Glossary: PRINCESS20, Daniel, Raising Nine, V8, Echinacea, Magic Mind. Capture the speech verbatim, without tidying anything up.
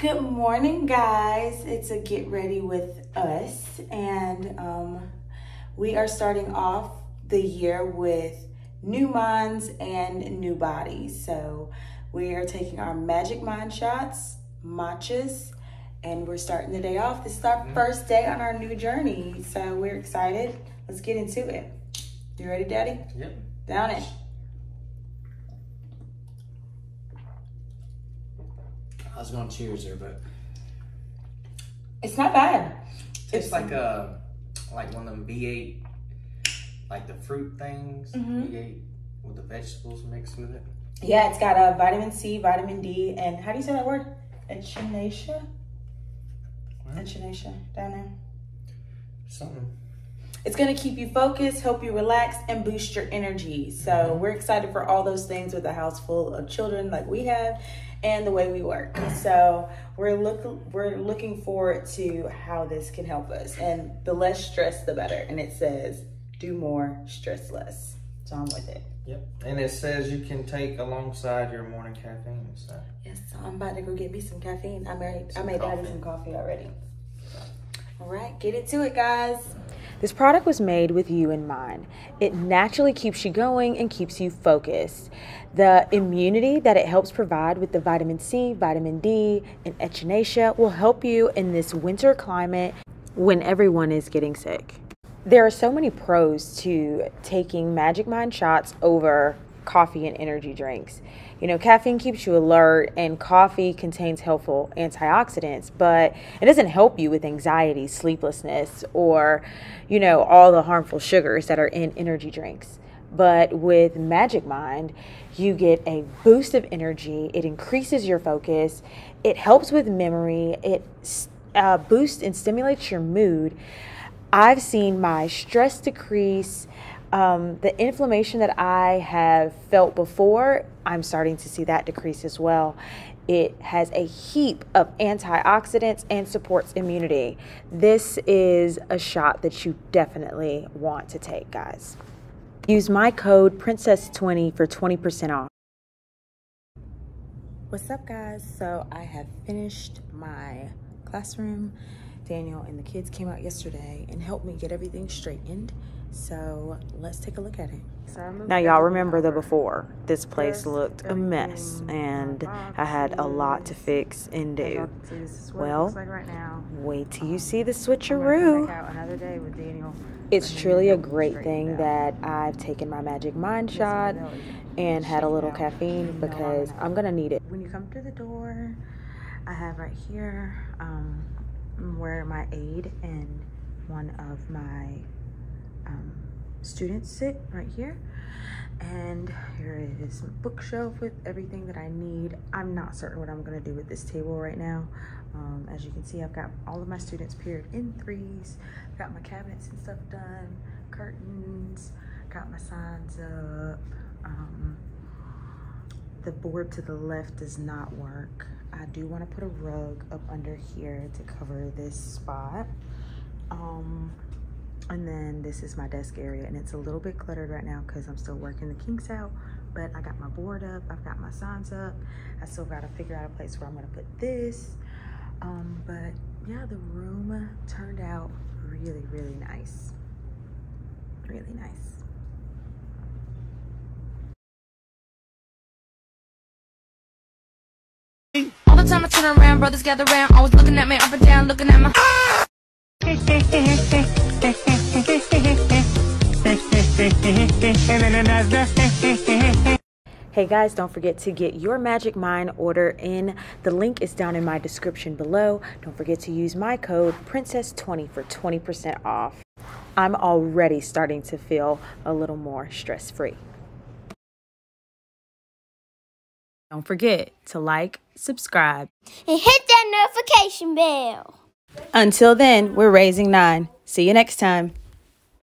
Good morning, guys. It's a get ready with us, and um, we are starting off the year with new minds and new bodies. So we are taking our Magic Mind shots, matchas, and we're starting the day off. This is our first day on our new journey, so we're excited. Let's get into it. You ready, Daddy? Yep. Down it. I was going to cheers there, but it's not bad. Tastes it's like a like one of them V eight, like the fruit things. Mm-hmm. V eight with the vegetables mixed with it. Yeah, it's got a vitamin C, vitamin D, and how do you say that word? Echinacea. Echinacea down there. Something. It's going to keep you focused, help you relax, and boost your energy. So mm-hmm. we're excited for all those things with a house full of children like we have and the way we work. So we're, look, we're looking forward to how this can help us. And the less stress, the better. And it says, do more, stress less. So I'm with it. Yep. And it says you can take alongside your morning caffeine. So. Yes, so I'm about to go get me some caffeine. I made, I made Daddy some coffee already. All right, get into it, guys. This product was made with you in mind. It naturally keeps you going and keeps you focused. The immunity that it helps provide with the vitamin C, vitamin D, and echinacea will help you in this winter climate when everyone is getting sick. There are so many pros to taking Magic Mind shots over coffee and energy drinks. You know, caffeine keeps you alert, and coffee contains helpful antioxidants, but it doesn't help you with anxiety, sleeplessness, or, you know, all the harmful sugars that are in energy drinks. But with Magic Mind, you get a boost of energy. It increases your focus. It helps with memory. It uh, boosts and stimulates your mood. I've seen my stress decrease. Um, the inflammation that I have felt before, I'm starting to see that decrease as well. It has a heap of antioxidants and supports immunity. This is a shot that you definitely want to take, guys. Use my code princess twenty for twenty percent off. What's up, guys? So I have finished my classroom. Daniel and the kids came out yesterday and helped me get everything straightened. So let's take a look at it. Now y'all remember the before. This place looked a mess and I had a lot to fix and do. Well, wait till you see the switcheroo. It's truly a great thing that I've taken my Magic Mind shot and had a little caffeine because I'm gonna need it. When you come to the door, I have right here um, where my aide and one of my Um, students sit right here, and here is a bookshelf with everything that I need. I'm not certain what I'm gonna do with this table right now. Um, as you can see, I've got all of my students paired in threes, got my cabinets and stuff done, curtains, got my signs up. Um, the board to the left does not work. I do want to put a rug up under here to cover this spot. Um, And then this is my desk area, and it's a little bit cluttered right now because I'm still working the kinks out, but I got my board up, I've got my signs up. I still gotta figure out a place where I'm gonna put this. Um, but yeah, the room turned out really, really nice. Really nice. All the time I turn around, brothers gather around, always looking at me up and down, looking at my Hey guys, don't forget to get your Magic Mind order in. The link is down in my description below. Don't forget to use my code princess twenty for twenty percent off. I'm already starting to feel a little more stress-free. Don't forget to like, subscribe, and hit that notification bell. Until then, we're raising nine. See you next time.